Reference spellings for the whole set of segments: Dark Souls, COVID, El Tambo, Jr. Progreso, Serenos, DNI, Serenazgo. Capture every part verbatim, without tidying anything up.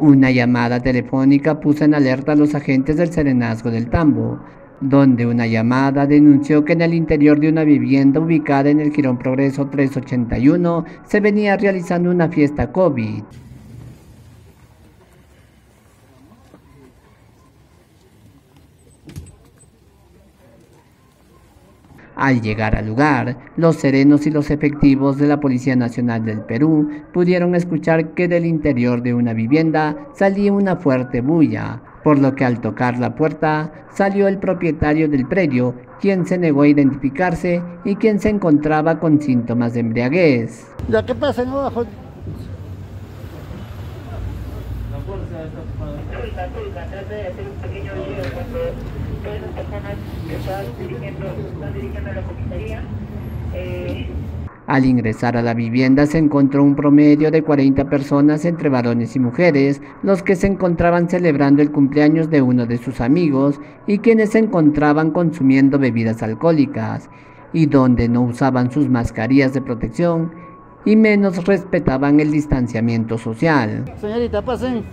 Una llamada telefónica puso en alerta a los agentes del Serenazgo del Tambo, donde una llamada denunció que en el interior de una vivienda ubicada en el Jirón Progreso trescientos ochenta y uno se venía realizando una fiesta COVID. Al llegar al lugar, los serenos y los efectivos de la Policía Nacional del Perú pudieron escuchar que del interior de una vivienda salía una fuerte bulla, por lo que al tocar la puerta salió el propietario del predio, quien se negó a identificarse y quien se encontraba con síntomas de embriaguez. ¿Ya qué pasa, no? La fuerza está ocupada. Trata de hacer un pequeño video cuando todas las personas que están dirigiendo, están dirigiendo a la comisaría. Eh... Al ingresar a la vivienda se encontró un promedio de cuarenta personas entre varones y mujeres, los que se encontraban celebrando el cumpleaños de uno de sus amigos y quienes se encontraban consumiendo bebidas alcohólicas, y donde no usaban sus mascarillas de protección y menos respetaban el distanciamiento social. Señorita, pasen.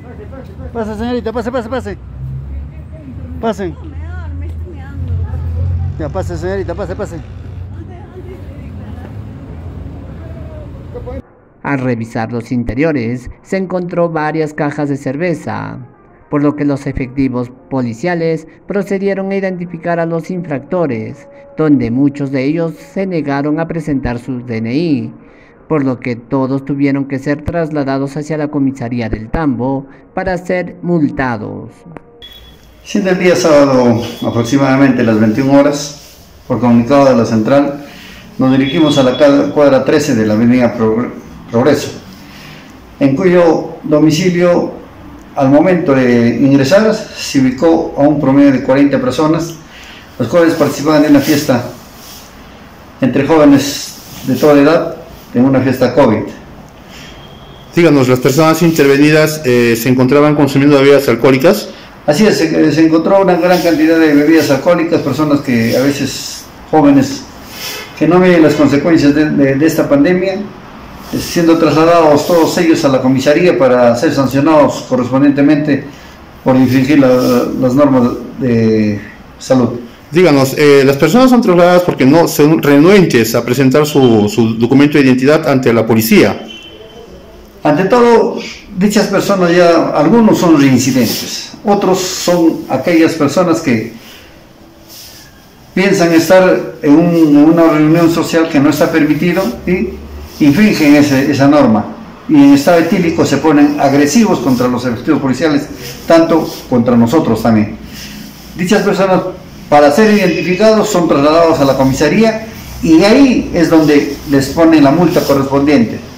Pase, señorita, pase, pase, pase. Pasen. Ya, pase, señorita, pase, pase. Al revisar los interiores, se encontró varias cajas de cerveza, por lo que los efectivos policiales procedieron a identificar a los infractores, donde muchos de ellos se negaron a presentar sus D N I, por lo que todos tuvieron que ser trasladados hacia la comisaría del Tambo para ser multados. Siendo el día sábado, aproximadamente las veintiuna horas, por comunicado de la central, nos dirigimos a la cuadra trece de la avenida Progreso, Progreso, en cuyo domicilio al momento de ingresar se ubicó a un promedio de cuarenta personas, los cuales participaban de una fiesta entre jóvenes de toda edad, en una fiesta COVID. Díganos, las personas intervenidas eh, se encontraban consumiendo bebidas alcohólicas. Así es, se, se encontró una gran cantidad de bebidas alcohólicas, personas que a veces jóvenes que no ven las consecuencias de, de, de esta pandemia, siendo trasladados todos ellos a la comisaría para ser sancionados correspondientemente por infringir la, las normas de salud. Díganos, eh, las personas son trasladadas porque no son renuentes a presentar su, su documento de identidad ante la policía. Ante todo, dichas personas ya, algunos son reincidentes, otros son aquellas personas que piensan estar en, un, en una reunión social que no está permitido y infringen ese, esa norma, y en estado etílico se ponen agresivos contra los efectivos policiales, tanto contra nosotros también. Dichas personas, para ser identificados, son trasladados a la comisaría y ahí es donde les ponen la multa correspondiente.